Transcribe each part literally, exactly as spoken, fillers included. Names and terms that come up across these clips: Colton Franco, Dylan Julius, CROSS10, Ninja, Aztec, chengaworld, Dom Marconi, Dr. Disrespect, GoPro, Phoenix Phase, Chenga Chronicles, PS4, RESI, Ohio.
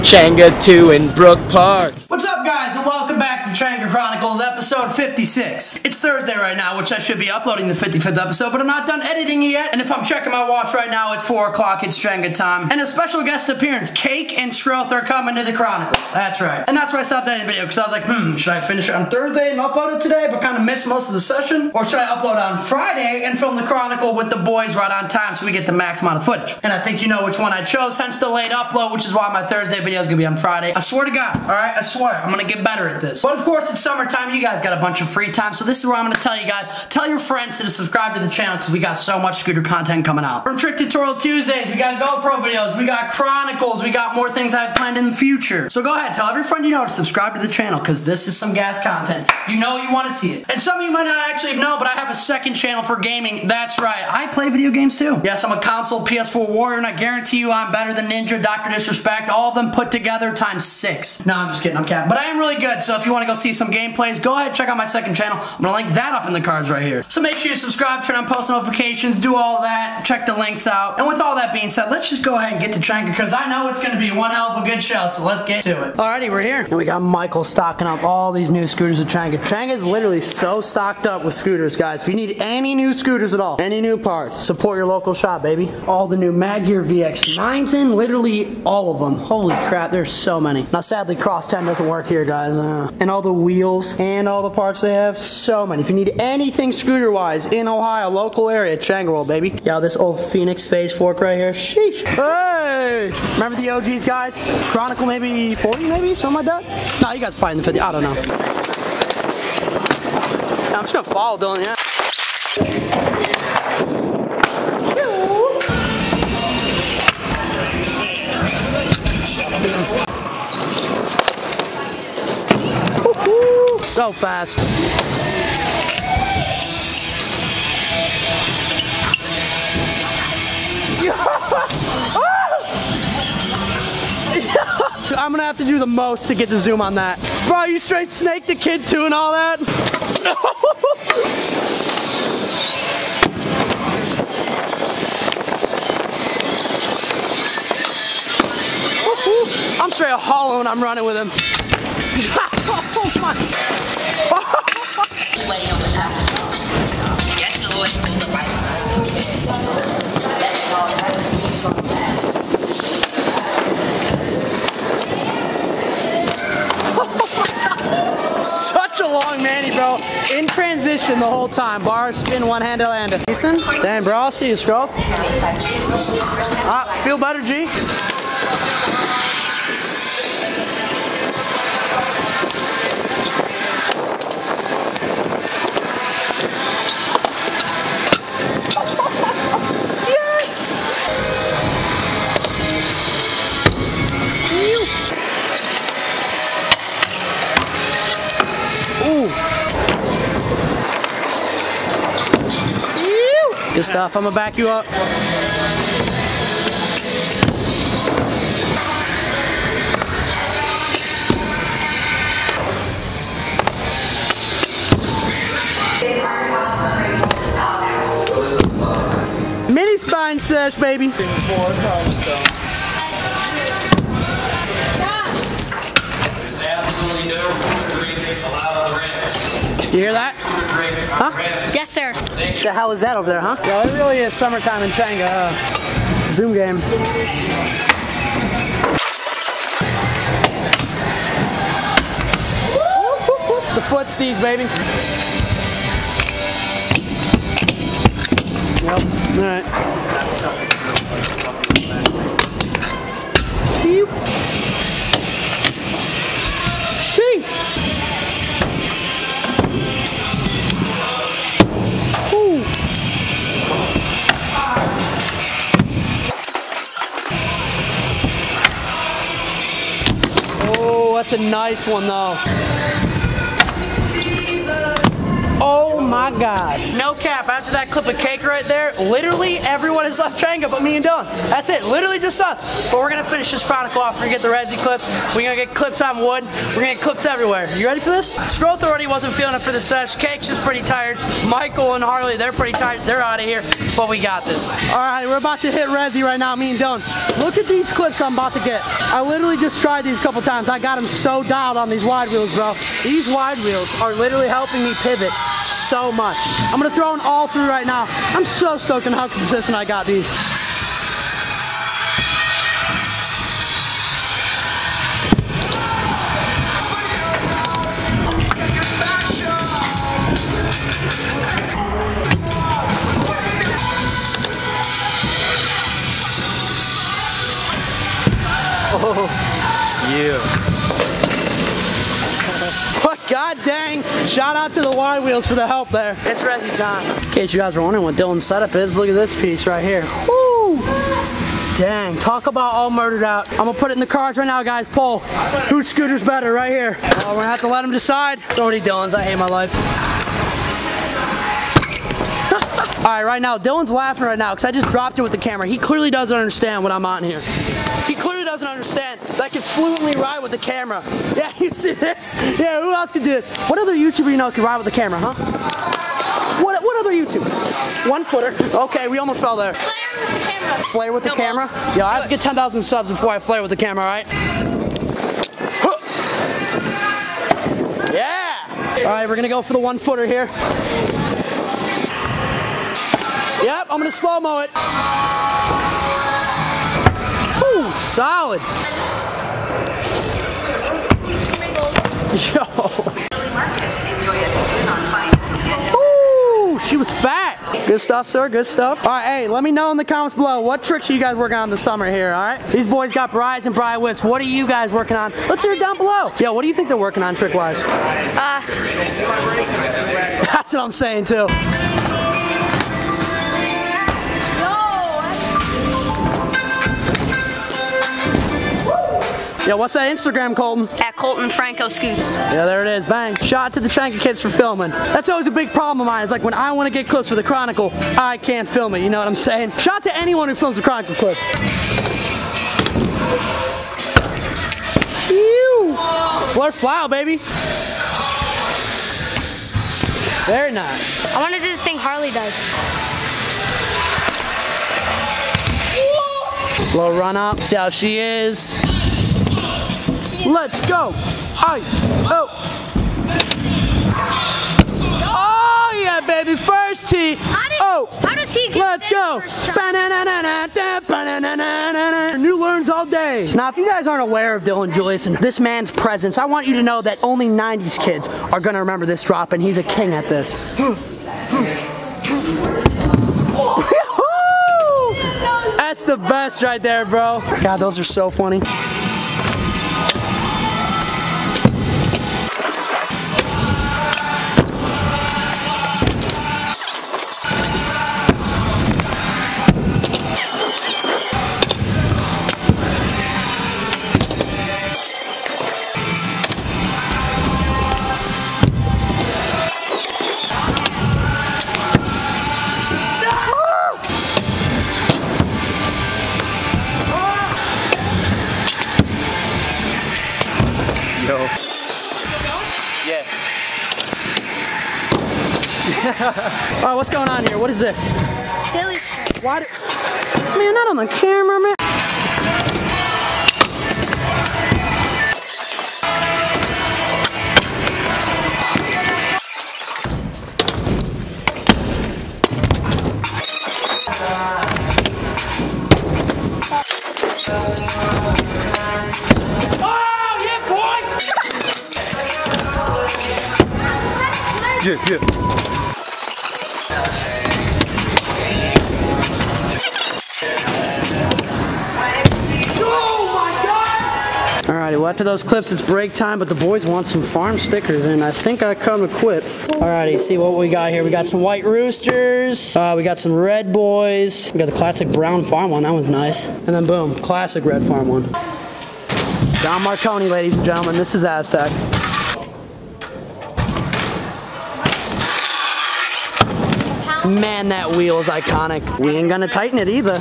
Chenga two in Brook Park. What's up, guys, and welcome back to Chenga Chronicles episode fifty-six. It's Thursday right now, which I should be uploading the fifty-fifth episode, but I'm not done editing it yet. And if I'm checking my watch right now, it's four o'clock, it's Chenga time. And a special guest appearance, Cake and Stroth, are coming to the Chronicles. That's right. And that's why I stopped editing the video, because I was like, hmm, should I finish it on Thursday and upload it today, but kind of miss most of the session? Or should I upload on Friday and film the Chronicle with the boys right on time so we get the max amount of footage? And I think you know which one I chose, hence the late upload, which is why my Thursday video is gonna be on Friday. I swear to God, all right? I swear, I'm gonna get better at this. But of course, it's summertime. You guys got a bunch of free time, so this is where I'm gonna tell you guys, tell your friends to subscribe to the channel because we got so much scooter content coming out. From Trick Tutorial Tuesdays, we got GoPro videos, we got Chronicles, we got more things I have planned in the future. So go ahead, tell every friend you know to subscribe to the channel because this is some gas content. You know you wanna see it. And some of you might not actually know, but I have a second channel for gaming. That's right, I play video games too. Yes, I'm a console P S four warrior, and I guarantee you I'm better than Ninja, Doctor Disrespect, all of them put together times six. No, I'm just kidding, I'm capping. But I am really good, so if you wanna go see some gameplays, go ahead and check out my second channel. I'm gonna link that up in the cards right here. So make sure you subscribe, turn on post notifications, do all that, check the links out. And with all that being said, let's just go ahead and get to Chenga, because I know it's gonna be one hell of a good show, so let's get to it. Alrighty, we're here. And we got Michael stocking up all these new scooters at Chenga. Chenga is literally so stocked up with scooters, guys. If you need any new scooters at all, any new parts, support your local shop, baby. All the new Mag Gear V X nines in, literally all of them. Holy crap, there's so many. Now sadly, Cross ten doesn't work here, guys. Uh, and all the wheels and all the parts they have, so many. If you need anything scooter-wise in Ohio, local area, Chengaworld, baby. Yeah, this old Phoenix Phase fork right here. Sheesh. Hey! Remember the O Gs, guys? Chronicle maybe forty, maybe? Something like that? No, you guys probably in the fifty. I don't know. Yeah, I'm just gonna follow Dylan, yeah. So fast. I'm gonna have to do the most to get the zoom on that. Bro, you straight snaked the kid too and all that? I'm straight hollow and I'm running with him. Oh my. Such a long Manny, bro. In transition the whole time. Bar, spin, one hand, I'll end it. Decent? Damn, bro, I'll see you, Stroth. Ah, feel better, G? Good stuff. I'm gonna back you up. Mini spine sesh, baby. You hear that? Huh? Yes, sir. What the hell is that over there, huh? Well, it really is summertime in Chenga. Uh, Zoom game. The footsies, baby. Yep. All right. That's stuck. That's a nice one, though. Oh my God. No cap, after that clip of cake right there, literally everyone has left Chenga but me and Dylan. That's it, literally just us. But we're gonna finish this chronicle off. We're gonna get the Resi clip. We're gonna get clips on wood. We're gonna get clips everywhere. You ready for this? Scroll Authority wasn't feeling it for the sesh. Cake's just pretty tired. Michael and Harley, they're pretty tired. They're out of here, but we got this. All right, we're about to hit Resi right now, me and Dylan. Look at these clips I'm about to get. I literally just tried these a couple times. I got them so dialed on these wide wheels, bro. These wide wheels are literally helping me pivot so much. I'm gonna throw an all through right now. I'm so stoked on how consistent I got these. Oh, yeah. But god dang, shout out to the wide wheels for the help there. It's Resi time. In case you guys were wondering what Dylan's setup is, look at this piece right here. Woo! Dang, talk about all murdered out. I'm gonna put it in the cards right now, guys. Poll, whose scooter's better right here? Oh, we're gonna have to let him decide. So many Dylan's, I hate my life. All right, right now, Dylan's laughing right now because I just dropped it with the camera. He clearly doesn't understand what I'm on here. He clearly doesn't understand that I can fluently ride with the camera. Yeah, you see this? Yeah, who else can do this? What other YouTuber you know can ride with the camera, huh? What, what other YouTuber? One footer. Okay, we almost fell there. Flare with the camera. Flare with the no camera? Balls. Yo, I have to get ten thousand subs before I flare with the camera, all right? Yeah! All right, we're going to go for the one footer here. Yep, I'm gonna slow-mo it. Ooh, solid. Yo. Ooh, she was fat. Good stuff, sir, good stuff. All right, hey, let me know in the comments below what tricks you guys working on this summer here, all right? These boys got brides and bride whips. What are you guys working on? Let's hear it down below. Yo, what do you think they're working on trick-wise? Uh, that's what I'm saying, too. Yo, what's that Instagram, Colton? At Colton Franco Scoots. Yeah, there it is. Bang. Shout out to the Chenga kids for filming. That's always a big problem of mine. It's like when I want to get clips for the Chronicle, I can't film it. You know what I'm saying? Shout out to anyone who films the Chronicle clips. Ew. Flirt flower, baby. Very nice. I want to do the thing Harley does. Little run up. See how she is. Let's go! Hi! Oh! Oh yeah, baby! First tee! How did, oh! How does he get Let's go! New learns all day. Now, if you guys aren't aware of Dylan Julius and this man's presence, I want you to know that only nineties kids are gonna remember this drop, and he's a king at this. That's the best right there, bro. God, those are so funny. Alright, what's going on here? What is this? Silly shit. Why do... Man, not on the camera, man. Oh, yeah, boy! Yeah, yeah. Alrighty, well after those clips it's break time, but the boys want some farm stickers and I think I come equipped. Alrighty, see what we got here. We got some white roosters, uh, we got some red boys, we got the classic brown farm one, that one's nice. And then boom, classic red farm one. Dom Marconi, ladies and gentlemen, this is Aztec. Man, that wheel is iconic. We ain't gonna tighten it either.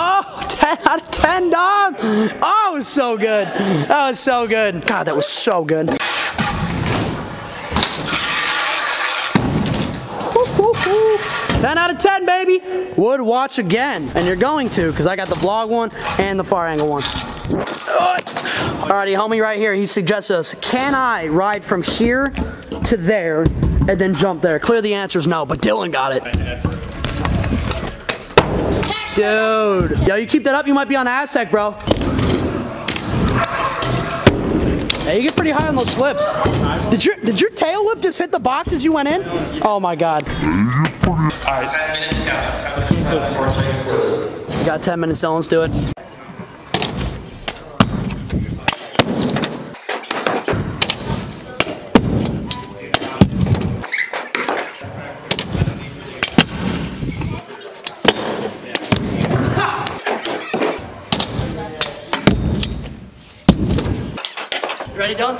Oh, ten out of ten, dog. Oh, it was so good. That was so good. God, that was so good. ten out of ten, baby. Would watch again. And you're going to, because I got the vlog one and the far angle one. Alrighty, homie right here, he suggests us, can I ride from here to there and then jump there? Clear the answer is no, but Dylan got it. Dude. Yo, you keep that up, you might be on Aztec, bro. Yeah, you get pretty high on those flips. Did your, did your tail whip just hit the box as you went in? Oh my God. Alright. We got ten minutes, Dylan, let's do it. Ready, Dylan?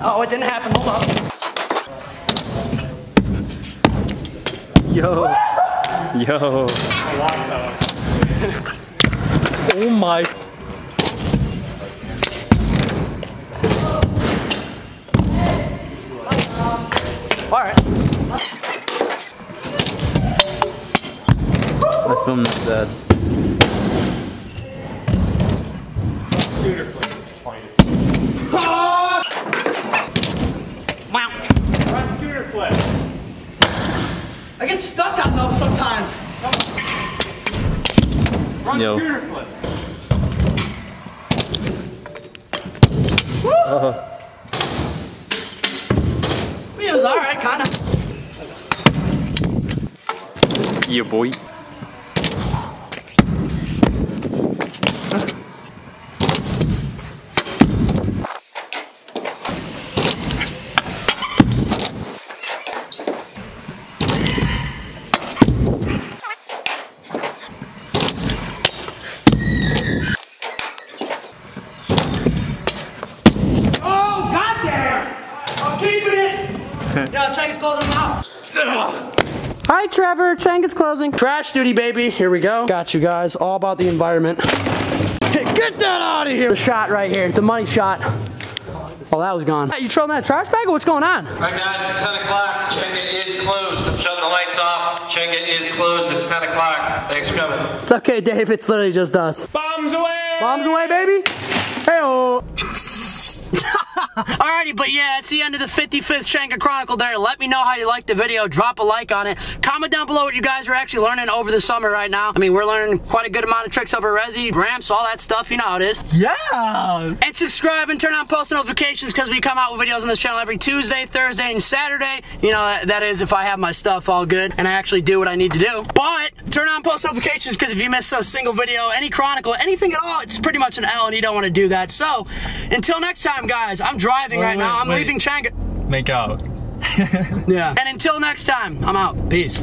Oh, it didn't happen. Hold on. Yo. Yo. Oh my. All right. I filmed this bad. I get stuck on those sometimes. Run Yo. Scooter flip. Woo! Uh-huh. It was alright, kinda. Yeah, boy. Hi Trevor, Chenga's closing. Trash duty, baby. Here we go. Got you guys, all about the environment. Get that out of here. The shot right here, the money shot. Oh, that was gone. Hey, you throwing that trash bag or what's going on? All right guys, it's ten o'clock, Chenga is closed. I'm shutting the lights off, Chenga is closed, it's ten o'clock. Thanks for coming. It's okay, Dave, it's literally just us. Bombs away! Bombs away, baby! Hey-oh! Alrighty, but yeah, it's the end of the fifty-fifth Chenga Chronicle there. Let me know how you liked the video. Drop a like on it. Comment down below what you guys are actually learning over the summer right now. I mean, we're learning quite a good amount of tricks over resi, ramps, all that stuff. You know how it is. Yeah! And subscribe and turn on post notifications because we come out with videos on this channel every Tuesday, Thursday, and Saturday. You know, that is if I have my stuff all good and I actually do what I need to do. But turn on post notifications because if you miss a single video, any chronicle, anything at all, it's pretty much an L and you don't want to do that. So, until next time, guys, I'm driving wait, right wait, now. I'm wait. leaving Chenga. Make out. Yeah. And until next time, I'm out. Peace.